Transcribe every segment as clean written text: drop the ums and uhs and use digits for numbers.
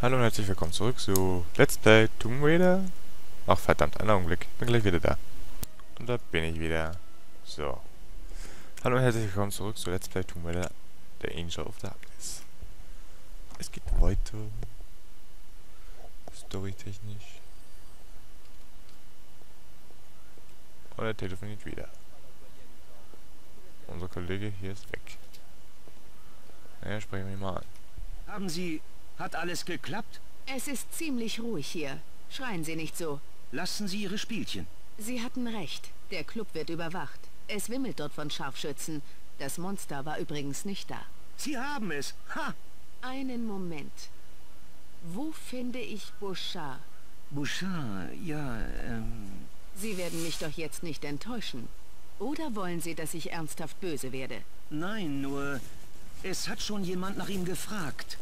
Hallo und herzlich willkommen zurück zu Let's Play Tomb Raider. Ach verdammt, einen Augenblick. Ich bin gleich wieder da. Und da bin ich wieder. So. Hallo und herzlich willkommen zurück zu Let's Play Tomb Raider, der Angel of Darkness. Es geht weiter. Storytechnisch. Und er telefoniert wieder. Unser Kollege hier ist weg. Naja, sprechen wir ihn mal an. Hat alles geklappt? Es ist ziemlich ruhig hier. Schreien Sie nicht so. Lassen Sie Ihre Spielchen. Sie hatten recht. Der Club wird überwacht. Es wimmelt dort von Scharfschützen. Das Monster war übrigens nicht da. Sie haben es. Ha! Einen Moment. Wo finde ich Bouchard? Bouchard, ja, Sie werden mich doch jetzt nicht enttäuschen. Oder wollen Sie, dass ich ernsthaft böse werde? Nein, nur... Es hat schon jemand nach ihm gefragt.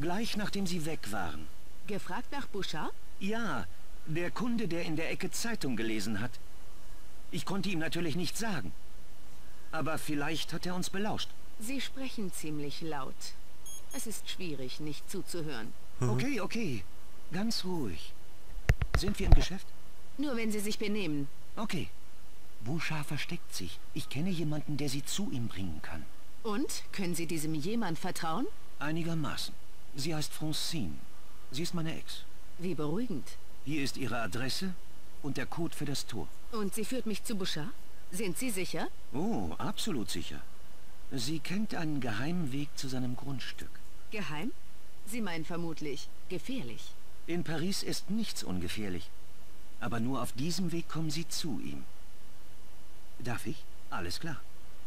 Gleich nachdem Sie weg waren. Gefragt nach Bouchard? Ja, der Kunde, der in der Ecke Zeitung gelesen hat. Ich konnte ihm natürlich nichts sagen. Aber vielleicht hat er uns belauscht. Sie sprechen ziemlich laut. Es ist schwierig, nicht zuzuhören. Okay, okay. Ganz ruhig. Sind wir im Geschäft? Nur wenn Sie sich benehmen. Okay. Bouchard versteckt sich. Ich kenne jemanden, der Sie zu ihm bringen kann. Und? Können Sie diesem jemand vertrauen? Einigermaßen. Sie heißt Francine. Sie ist meine Ex. Wie beruhigend. Hier ist Ihre Adresse und der Code für das Tor. Und sie führt mich zu Bouchard? Sind Sie sicher? Oh, absolut sicher. Sie kennt einen geheimen Weg zu seinem Grundstück. Geheim? Sie meinen vermutlich gefährlich. In Paris ist nichts ungefährlich. Aber nur auf diesem Weg kommen Sie zu ihm. Darf ich? Alles klar.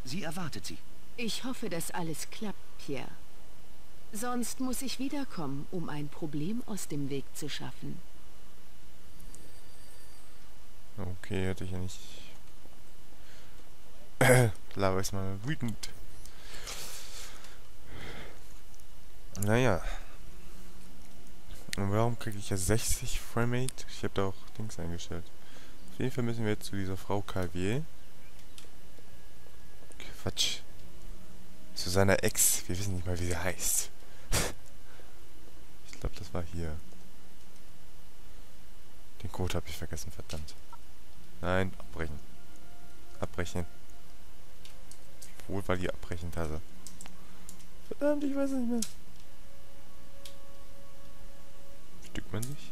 Sie erwartet Sie. Ich hoffe, dass alles klappt, Pierre. Sonst muss ich wiederkommen, um ein Problem aus dem Weg zu schaffen. Okay, hätte ich ja nicht... Laura ist mal wütend. Naja. Und warum kriege ich ja 60 Framate? Ich habe da auch Dings eingestellt. Auf jeden Fall müssen wir jetzt zu dieser Frau Carvier. Quatsch. Zu seiner Ex. Wir wissen nicht mal, wie sie heißt. Ich glaube, das war hier. Den Code habe ich vergessen, verdammt. Nein, abbrechen. Abbrechen. Wohl war die Abbrechen-Tasse. Verdammt, ich weiß nicht mehr. Stückt man sich?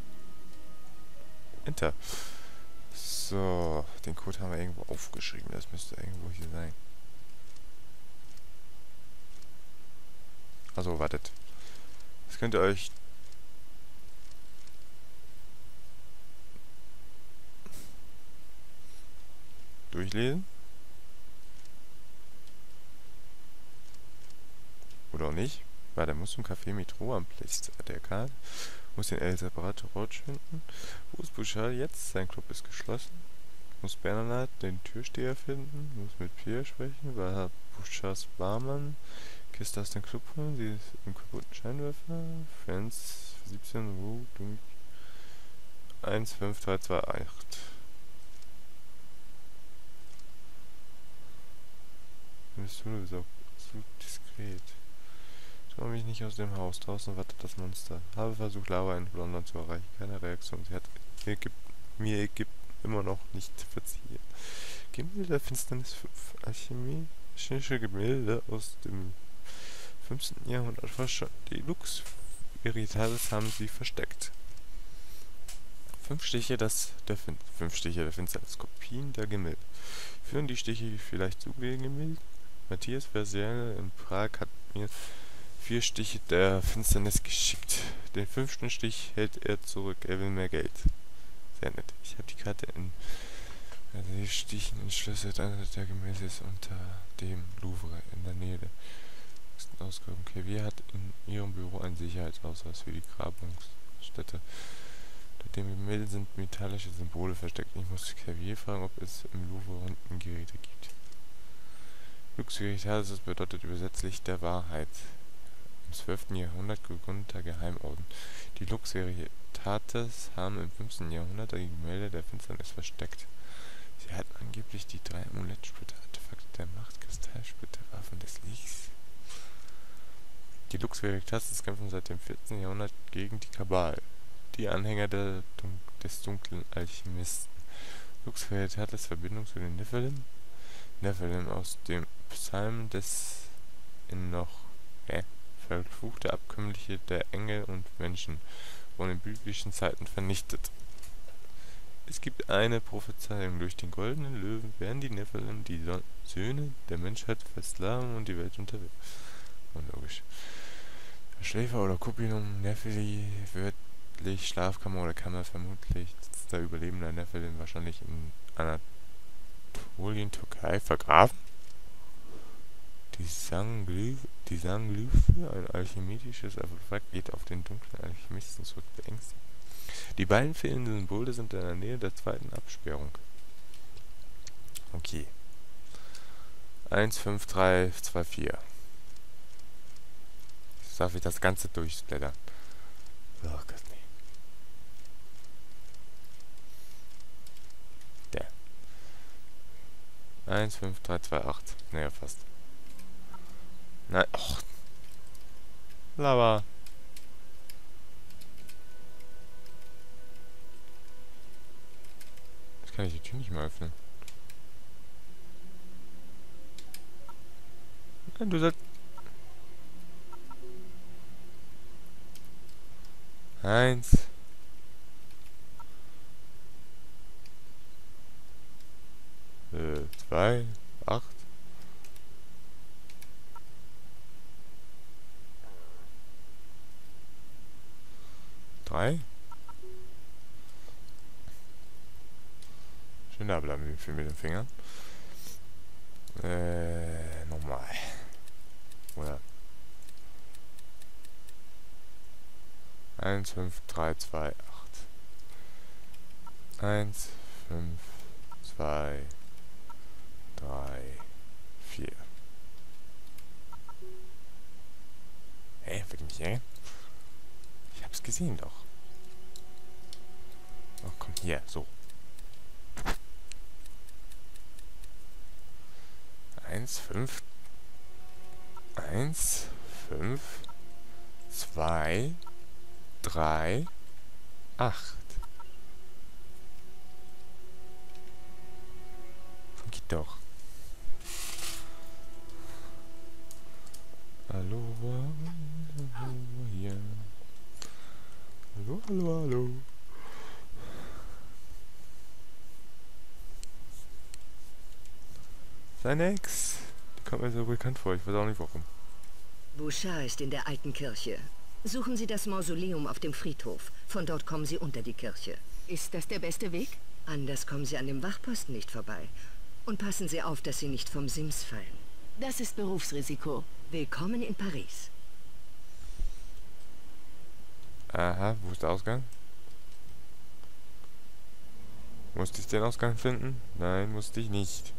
Enter. So, den Code haben wir irgendwo aufgeschrieben. Das müsste irgendwo hier sein. Also wartet. Das könnt ihr euch... durchlesen. Oder auch nicht. Weil der muss zum Café Metro am Platz der Karte. Muss den separaten Ort finden. Wo ist Bouchard jetzt? Sein Club ist geschlossen. Muss Bernard den Türsteher finden. Muss mit Pierre sprechen. War Bouchards Barmann. Ist das den Club holen? Sie ist im kaputten Scheinwerfer. Fans 17 Ruhe 153228. Bist du so diskret? Ich traue mich nicht aus dem Haus. Draußen wartet das Monster. Habe versucht, Laura in London zu erreichen. Keine Reaktion. Sie hat mir Ägypten immer noch nicht verziehen. Gemälde der Finsternis 5. Alchemie. Chinesische Gemälde aus dem 15. Jahrhundert verschont. Die Lux Veritas haben sie versteckt. 5 Stiche der Finsternis. Kopien der Gemälde. Führen die Stiche vielleicht zu Gemälden? Matthias Versiel in Prag hat mir 4 Stiche der Finsternis geschickt. Den 5. Stich hält er zurück. Er will mehr Geld. Sehr nett. Ich habe die Karte in... Also die Stichen entschlüsselt eines der Gemälde ist unter dem Louvre in der Nähe der nächsten Ausgabe. Carvier hat in ihrem Büro einen Sicherheitsausweis für die Grabungsstätte. Unter dem Gemälde sind metallische Symbole versteckt. Ich muss Carvier fragen, ob es im Louvre Rundengeräte gibt. Lux Veritas bedeutet übersetzlich der Wahrheit. Im 12. Jahrhundert gegründeter Geheimorden. Die Lux Veritates haben im 15. Jahrhundert die Gemälde der Finsternis versteckt. Sie hat angeblich die 3 Amulett-Splitter-Artefakte der Macht, Kristallsplitter, Waffen des Lichts. Die Lux Veritas kämpfen seit dem 14. Jahrhundert gegen die Kabal, die Anhänger des dunklen Alchemisten. Lux Veritas Verbindung zu den Nephilim. Nephilim aus dem Psalm des in noch verfluchte Abkömmliche der Engel und Menschen wurden in biblischen Zeiten vernichtet. Es gibt eine Prophezeiung, durch den goldenen Löwen werden die Nephilim die Söhne der Menschheit versklaven und die Welt unterwerfen. Unlogisch. Der Schläfer oder Kupilum Nephili, wörtlich Schlafkammer oder Kammer, vermutlich sitzt der Überlebende der Nephilim wahrscheinlich in Anatolien, Türkei, vergraben. Die Sanglüfe, ein alchemisches Artefakt, geht auf den dunklen Alchemisten zurück, beängstigt. Die beiden fehlenden Symbole sind in der Nähe der zweiten Absperrung. Okay. 1, 5, 3, 2, 4. Jetzt darf ich das Ganze durchblättern. Oh Gott, nee. Der. 1, 5, 3, 2, 8. Naja, fast. Nein. Och. Lava. Kann ich die Tür nicht mehr öffnen? Nein, du sollst... Eins. Zwei. Acht. Drei. Da bleiben wir viel mit den Fingern. Nochmal. Oder? 1, 5, 3, 2, 8. 1, 5, 2, 3, 4. Hä? Will ich mich ärgern? Ich hab's gesehen doch. Ach komm, hier, so. 1, 5, 2, 3, 8. Geht doch. Hallo, hallo, hier. Hallo, hallo, hallo. Sein Ex. Die kommt mir so bekannt vor. Ich weiß auch nicht warum. Bouchard ist in der alten Kirche. Suchen Sie das Mausoleum auf dem Friedhof. Von dort kommen Sie unter die Kirche. Ist das der beste Weg? Anders kommen Sie an dem Wachposten nicht vorbei. Und passen Sie auf, dass Sie nicht vom Sims fallen. Das ist Berufsrisiko. Willkommen in Paris. Aha, wo ist der Ausgang? Musste ich den Ausgang finden? Nein, musste ich nicht.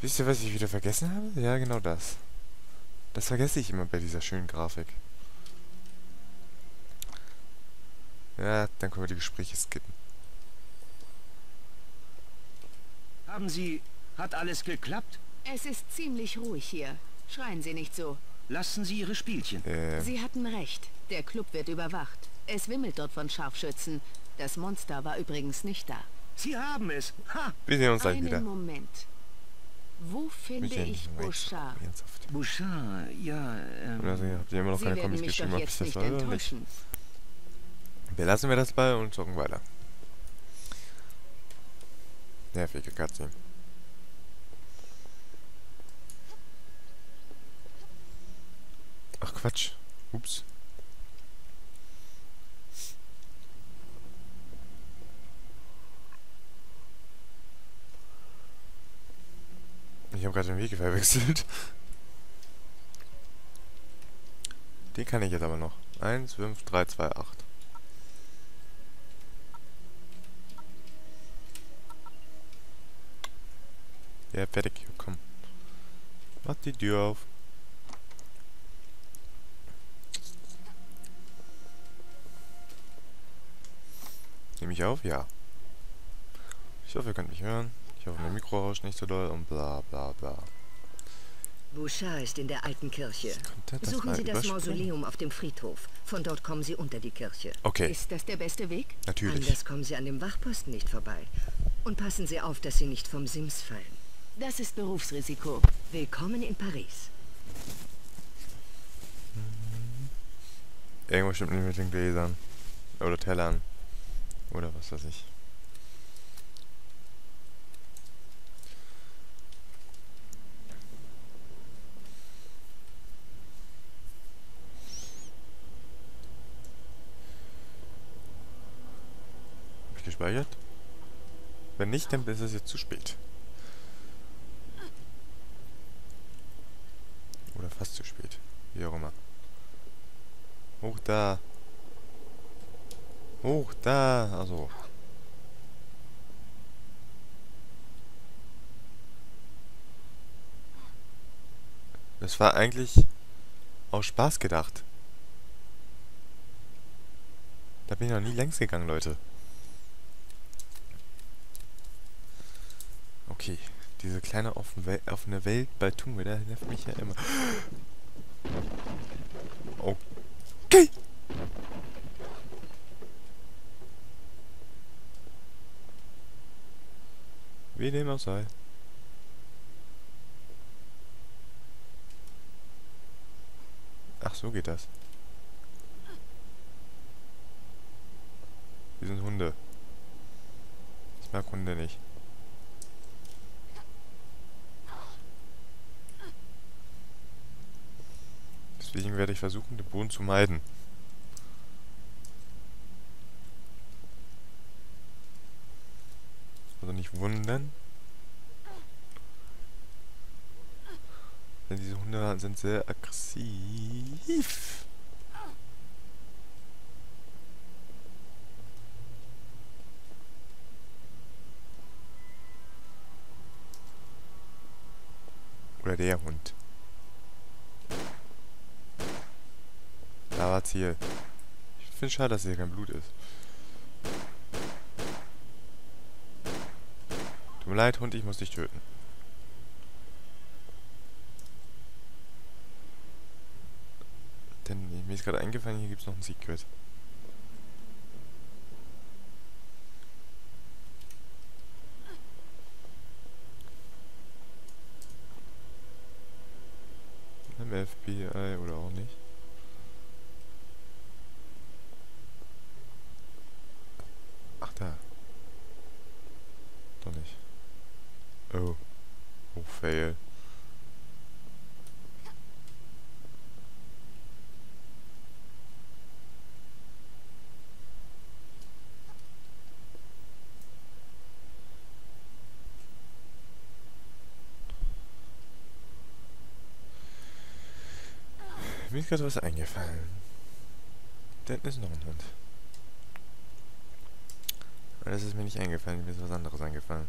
Wisst ihr, was ich wieder vergessen habe? Ja, genau das. Das vergesse ich immer bei dieser schönen Grafik. Ja, dann können wir die Gespräche skippen. Hat alles geklappt? Es ist ziemlich ruhig hier. Schreien Sie nicht so. Lassen Sie Ihre Spielchen. Sie hatten recht. Der Club wird überwacht. Es wimmelt dort von Scharfschützen. Das Monster war übrigens nicht da. Sie haben es. Ha! Wir sehen uns dann wieder. Moment. Wo finde ich Bouchard? Bouchard, ja, also, habt ihr immer noch keine Comics geschrieben, ob ich das war oder nicht? Belassen wir das bei und zocken weiter. Nervige Katze. Ach Quatsch. Ups. Ich habe gerade den Weg verwechselt. Den kann ich jetzt aber noch. 1, 5, 3, 2, 8. Ja, fertig. Komm. Mach die Tür auf. Nehme ich auf? Ja. Ich hoffe, ihr könnt mich hören. Ich hoffe, mein Mikro rauscht nicht so doll und bla bla bla. Bouchard ist in der alten Kirche. Suchen Sie das Mausoleum auf dem Friedhof. Von dort kommen Sie unter die Kirche. Okay. Ist das der beste Weg? Natürlich. Anders kommen Sie an dem Wachposten nicht vorbei. Und passen Sie auf, dass Sie nicht vom Sims fallen. Das ist Berufsrisiko. Willkommen in Paris. Irgendwas stimmt nicht mit den Gläsern. Oder Tellern. Oder was weiß ich. Gespeichert? Wenn nicht, dann ist es jetzt zu spät. Oder fast zu spät. Wie auch immer. Hoch da! Hoch da! Also. Das war eigentlich aus Spaß gedacht. Da bin ich noch nie längs gegangen, Leute. Okay, diese kleine offene Welt bei Tomb Raider nervt mich ja immer. Okay. Wie dem auch sei. Ach, so geht das. Wir sind Hunde. Ich mag Hunde nicht. Deswegen werde ich versuchen, den Boden zu meiden. Also nicht wundern. Denn diese Hunde sind sehr aggressiv. Oder der Hund. Da war Ziel. Ich finde es schade, dass hier kein Blut ist. Tut mir leid, Hund, ich muss dich töten. Denn mir ist gerade eingefallen, hier gibt es noch ein Secret. Im FBI oder auch nicht. Doch nicht. Oh. Oh, fail. Mir ist gerade was eingefallen. Da hinten ist noch ein Hund. Das ist mir nicht eingefallen, mir ist was anderes eingefallen.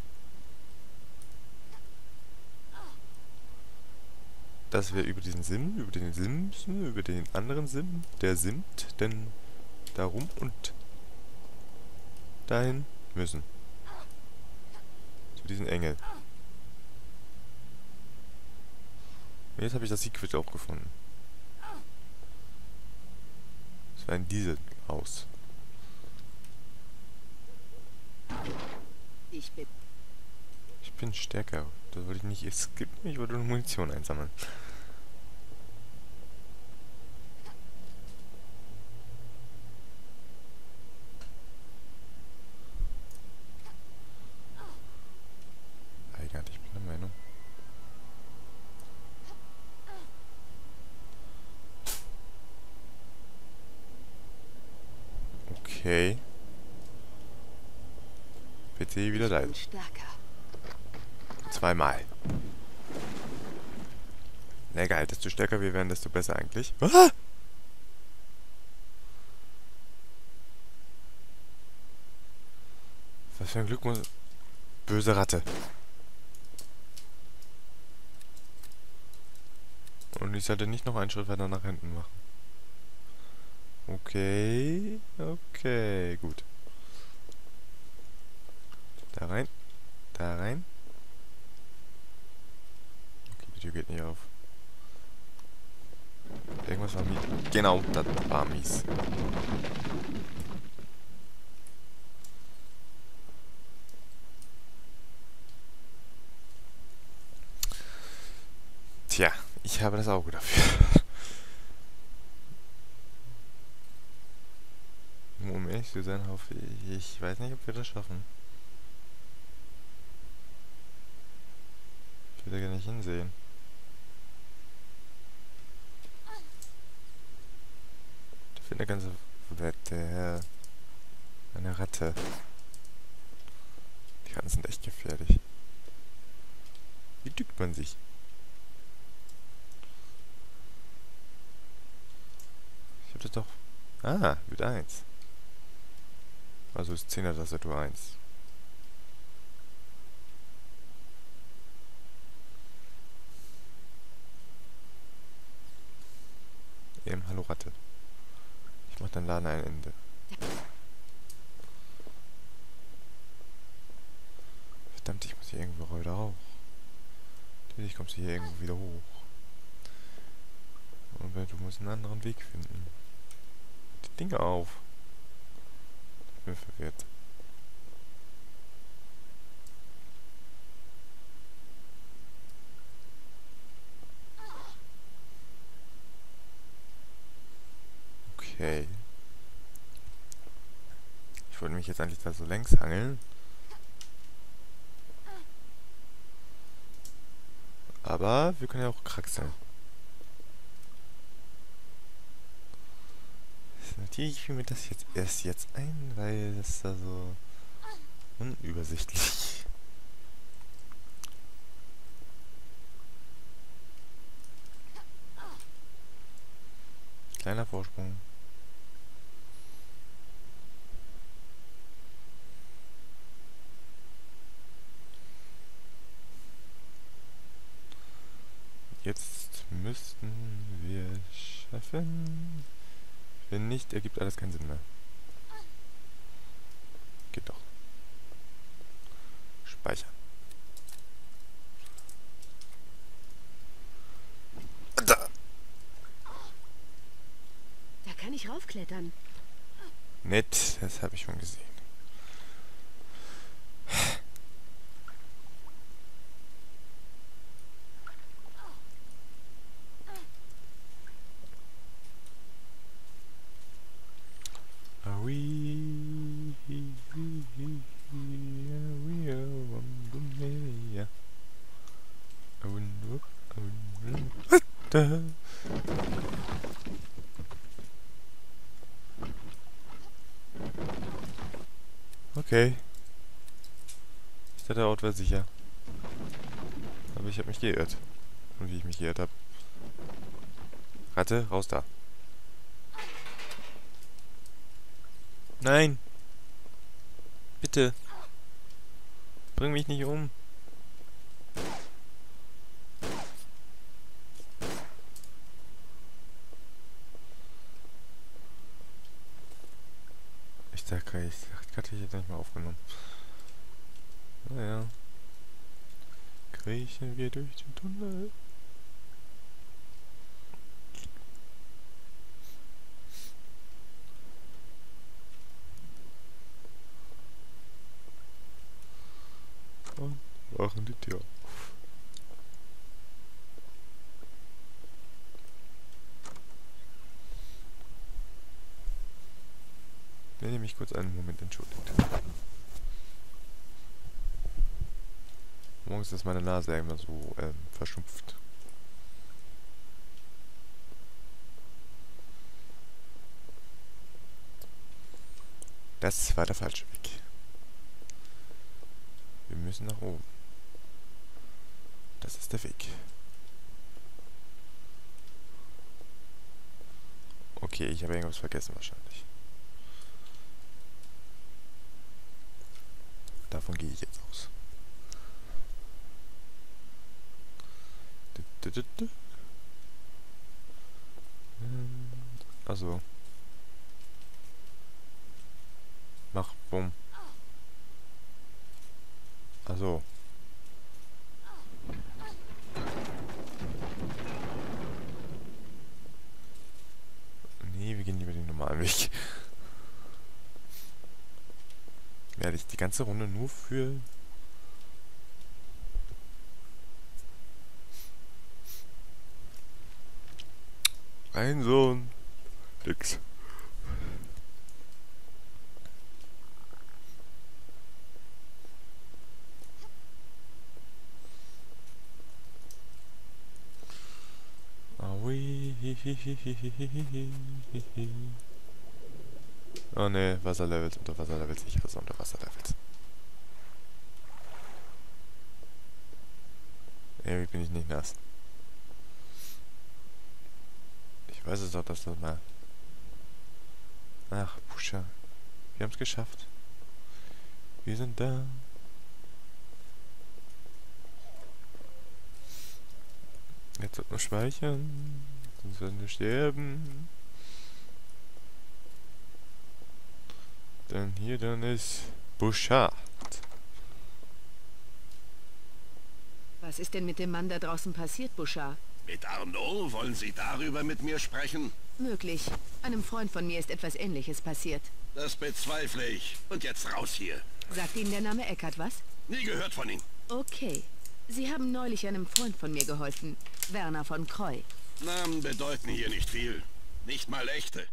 Dass wir über diesen Sim, über den Simsen, über den anderen Sim, der Simt, denn darum und dahin müssen. Zu diesen Engel. Und jetzt habe ich das Secret auch gefunden. Das war in diesem Haus. Ich bin stärker. Das wollte ich nicht. Es gibt mich, ich wollte nur Munition einsammeln. Eigenartig, ich bin der Meinung. Okay. PC wieder leiden. Zweimal. Na geil, desto stärker wir werden, desto besser eigentlich. Ah! Was für ein Glück muss... Böse Ratte. Und ich sollte nicht noch einen Schritt weiter nach hinten machen. Okay, okay, gut. Da rein. Da rein. Okay, die Tür geht nicht auf. Irgendwas war mies. Genau, das war mies. Tja, ich habe das Auge dafür. Um ehrlich zu sein, hoffe ich, ich weiß nicht, ob wir das schaffen. Ich will da gar nicht hinsehen. Da fehlt eine ganze Wette. Eine Ratte. Die Ratten sind echt gefährlich. Wie dückt man sich? Ich hab das doch... Ah, mit 1. Also ist 10er Tastatur 1. Hallo Ratte. Ich mach dann Laden ein Ende. Verdammt, ich muss hier irgendwo heute auch. Natürlich kommst du hier irgendwo wieder hoch. Aber du musst einen anderen Weg finden. Die Dinge auf. Ich bin verwirrt. Okay. Ich wollte mich jetzt eigentlich da so längs hangeln. Aber wir können ja auch kraxeln. Natürlich fiel mir das jetzt erst jetzt ein, weil das da so unübersichtlich. Kleiner Vorsprung. Jetzt müssten wir schaffen. Wenn nicht, ergibt alles keinen Sinn mehr. Geht doch. Speichern. Da kann ich raufklettern. Nett, das habe ich schon gesehen. Okay. Ich dachte, der Ort war sicher. Aber ich habe mich geirrt. Und wie ich mich geirrt habe. Ratte, raus da. Nein! Bitte! Bring mich nicht um! Ich hatte ich jetzt nicht mal aufgenommen. Naja. Kriechen wir durch den Tunnel. Und machen die Tür auf. Wenn ihr mich kurz einen Moment entschuldigt. Morgens ist meine Nase immer so verschnupft. Das war der falsche Weg. Wir müssen nach oben. Das ist der Weg. Okay, ich habe irgendwas vergessen wahrscheinlich. Davon gehe ich jetzt aus. Also. Mach bumm. Also. Nee, wir gehen lieber den normalen Weg. Werde ich die ganze Runde nur für... Ein Sohn. Nix. Oh ne, Wasserlevels, Unterwasserlevels, ich hasse Unterwasserlevels. Irgendwie bin ich nicht nass. Ich weiß es doch, dass das mal... Ach, Bouchard. Wir haben es geschafft. Wir sind da. Jetzt sollten wir speichern. Sonst werden wir sterben. Dann hier, dann ist Bouchard. Was ist denn mit dem Mann da draußen passiert, Bouchard? Mit Arnaud? Wollen Sie darüber mit mir sprechen? Möglich. Einem Freund von mir ist etwas Ähnliches passiert. Das bezweifle ich. Und jetzt raus hier. Sagt Ihnen der Name Eckert was? Nie gehört von ihm. Okay. Sie haben neulich einem Freund von mir geholfen. Werner von Croy. Namen bedeuten hier nicht viel. Nicht mal echte.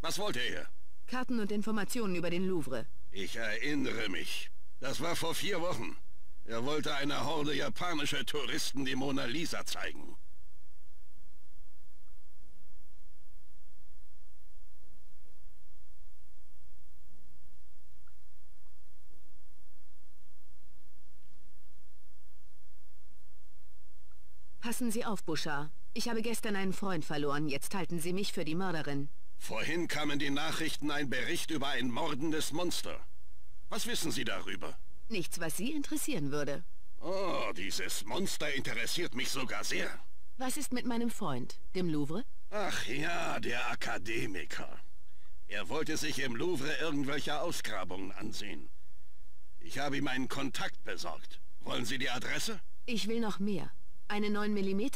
Was wollte er? Karten und Informationen über den Louvre. Ich erinnere mich. Das war vor 4 Wochen. Er wollte einer Horde japanischer Touristen die Mona Lisa zeigen. Passen Sie auf, Bouchard. Ich habe gestern einen Freund verloren. Jetzt halten Sie mich für die Mörderin. Vorhin kam in den Nachrichten ein Bericht über ein mordendes Monster. Was wissen Sie darüber? Nichts, was Sie interessieren würde. Oh, dieses Monster interessiert mich sogar sehr. Was ist mit meinem Freund, dem Louvre? Ach ja, der Akademiker. Er wollte sich im Louvre irgendwelche Ausgrabungen ansehen. Ich habe ihm einen Kontakt besorgt. Wollen Sie die Adresse? Ich will noch mehr. Eine 9 mm,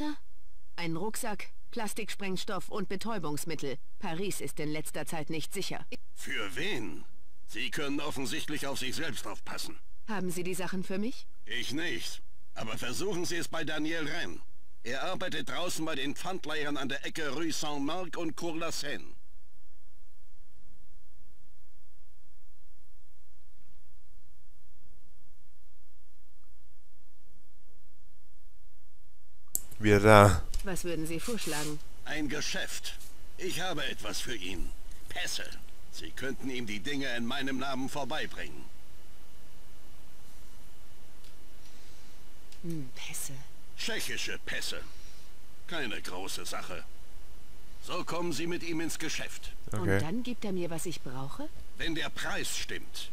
einen Rucksack, Plastiksprengstoff und Betäubungsmittel. Paris ist in letzter Zeit nicht sicher. Für wen? Sie können offensichtlich auf sich selbst aufpassen. Haben Sie die Sachen für mich? Ich nicht. Aber versuchen Sie es bei Daniel Rennes. Er arbeitet draußen bei den Pfandleihern an der Ecke Rue Saint-Marc und Cour-la-Seine. Wir da. Was würden Sie vorschlagen? Ein Geschäft. Ich habe etwas für ihn. Pässe. Sie könnten ihm die Dinge in meinem Namen vorbeibringen. Pässe. Tschechische Pässe. Keine große Sache. So kommen Sie mit ihm ins Geschäft. Okay. Und dann gibt er mir, was ich brauche? Wenn der Preis stimmt.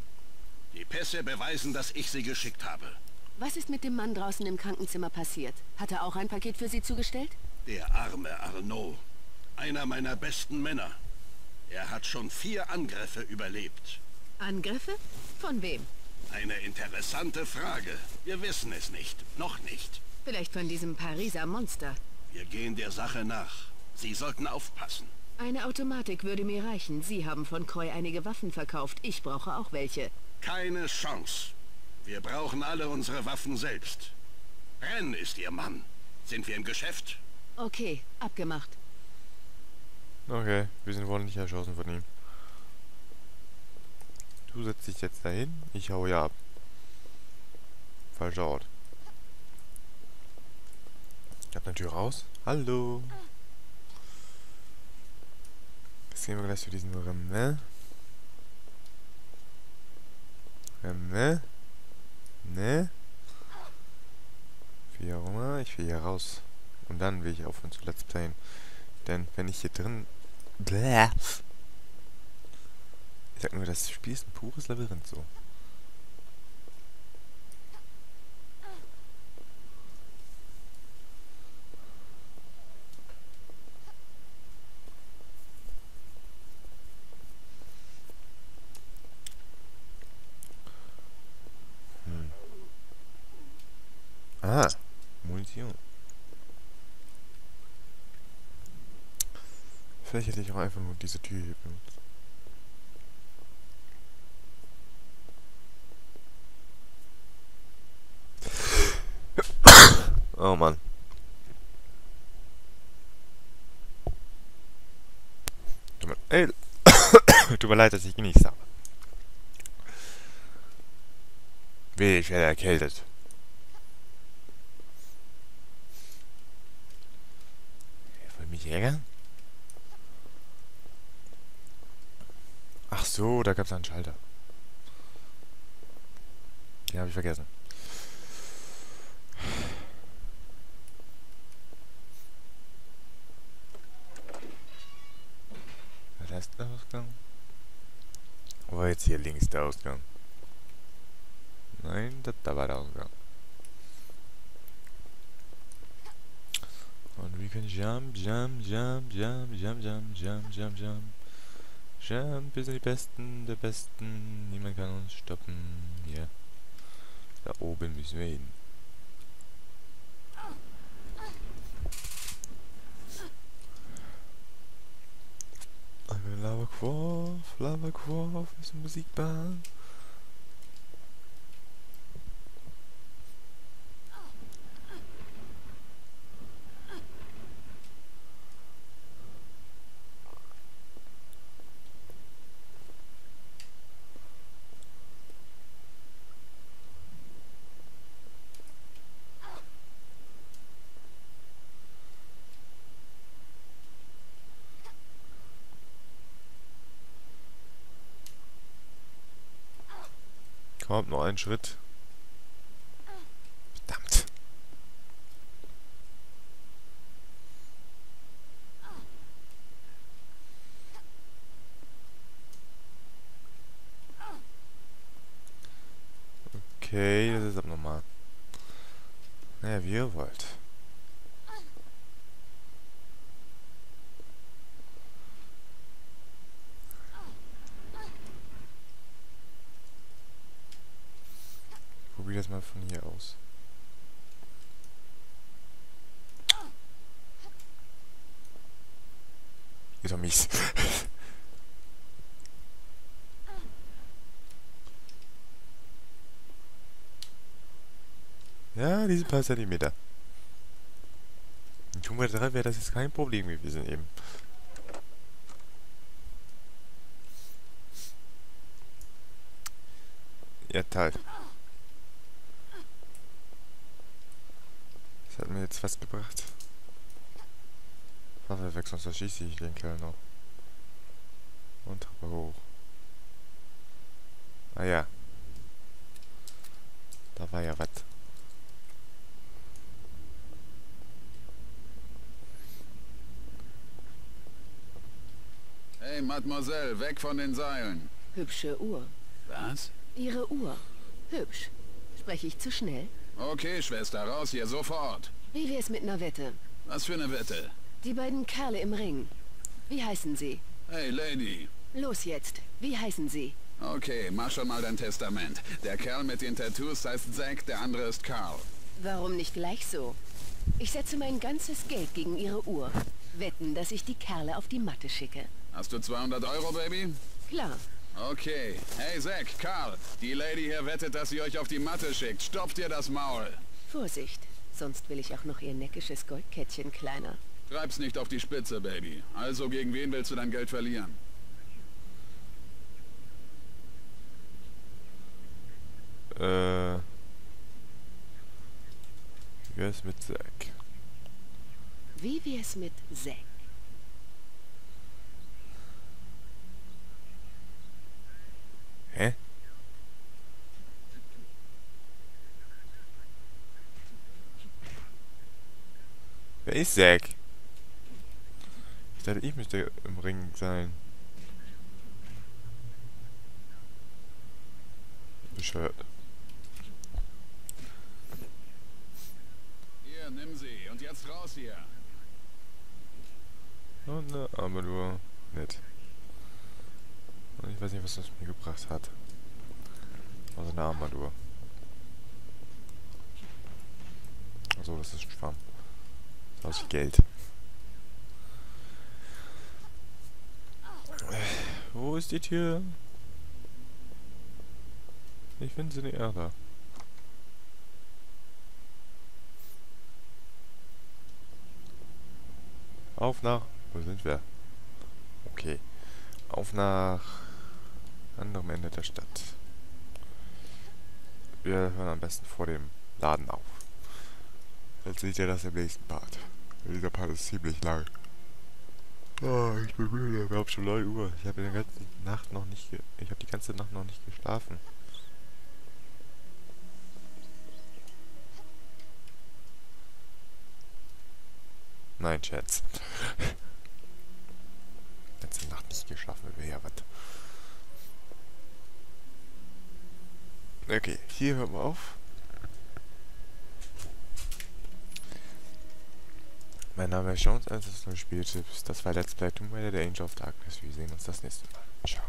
Die Pässe beweisen, dass ich sie geschickt habe. Was ist mit dem Mann draußen im Krankenzimmer passiert? Hat er auch ein Paket für Sie zugestellt? Der arme Arnaud. Einer meiner besten Männer. Er hat schon 4 Angriffe überlebt. Angriffe? Von wem? Eine interessante Frage. Wir wissen es nicht. Noch nicht. Vielleicht von diesem Pariser Monster. Wir gehen der Sache nach. Sie sollten aufpassen. Eine Automatik würde mir reichen. Sie haben von Croy einige Waffen verkauft. Ich brauche auch welche. Keine Chance. Wir brauchen alle unsere Waffen selbst. Renn ist Ihr Mann. Sind wir im Geschäft? Okay, abgemacht. Okay, wir sind wohl nicht erschossen von ihm. Du setzt dich jetzt dahin, ich hau ja ab. Falscher Ort. Ich hab eine Tür raus. Hallo. Jetzt gehen wir gleich zu diesem Remme. Remme. Ne? Wie auch immer, ich will hier raus. Und dann will ich aufhören zu Let's Playen. Denn wenn ich hier drin... Bläh. Ich sag nur, das Spiel ist ein pures Labyrinth so. Vielleicht hätte ich auch einfach nur diese Tür hier benutzt. Oh Mann. Ey, tut mir leid, dass ich nichts habe. Weh, ich werde erkältet. Wollt ihr mich ärgern? Ach so, da gab es einen Schalter. Den habe ich vergessen. Das ist der Ausgang. War jetzt hier links der Ausgang? Nein, da war der Ausgang. Und wir können jump, jump, jump, jump, jump, jump, jump, jump, jump. Jump, wir sind die Besten der Besten. Niemand kann uns stoppen. Hier. Da oben müssen wir hin. Lava Quarf ist eine Musikbahn. Kommt, nur einen Schritt. Verdammt. Okay, das ist abnormal. Naja, wie ihr wollt. Mal von hier aus. Ist doch mies. Ja, diese paar Zentimeter. In Tomb Raider 3 wäre das jetzt kein Problem gewesen eben. Ja, toll. Hat mir jetzt was gebracht. Waffe weg, sonst erschieße ich den Kerl noch. Und Treppe hoch. Ah ja. Da war ja was. Hey, Mademoiselle, weg von den Seilen. Hübsche Uhr. Was? Ihre Uhr. Hübsch. Spreche ich zu schnell? Okay, Schwester, raus hier, sofort. Wie wär's mit einer Wette? Was für eine Wette? Die beiden Kerle im Ring. Wie heißen sie? Hey, Lady. Los jetzt, wie heißen sie? Okay, mach schon mal dein Testament. Der Kerl mit den Tattoos heißt Zack, der andere ist Carl. Warum nicht gleich so? Ich setze mein ganzes Geld gegen ihre Uhr. Wetten, dass ich die Kerle auf die Matte schicke. Hast du 200 Euro, Baby? Klar. Okay. Hey, Zack, Carl, die Lady hier wettet, dass sie euch auf die Matte schickt. Stoppt ihr das Maul. Vorsicht, sonst will ich auch noch ihr neckisches Goldkettchen kleiner. Treib's nicht auf die Spitze, Baby. Also, gegen wen willst du dein Geld verlieren? Wie wär's mit Zack? Wie wär's mit Zack? Hä? Wer ist Zack? Ich dachte, ich müsste im Ring sein. Bescheuert. Hier, nimm sie und jetzt raus hier. Und eine Armadur. Nett. Ich weiß nicht, was das mir gebracht hat. Also eine Armadur. Achso, das ist ein Schwamm. Das ist Geld. ist die Tür? Ich finde sie nicht da. Auf nach... Wo sind wir? Okay. Auf nach... anderem Ende der Stadt. Wir hören am besten vor dem Laden auf. Jetzt seht ihr das im nächsten Part. Dieser Part ist ziemlich lang. Oh, ich bin müde. Wir haben schon 9 Uhr. Ich habe die ganze Nacht noch nicht... geschlafen. Nein, Schatz. Letzte Nacht nicht geschlafen, wir ja was. Okay, hier hören wir auf. Mein Name ist Jones, als es neue Spieltipps. Das war Let's Play Tomb Raider, der Angel of Darkness. Wir sehen uns das nächste Mal. Ciao.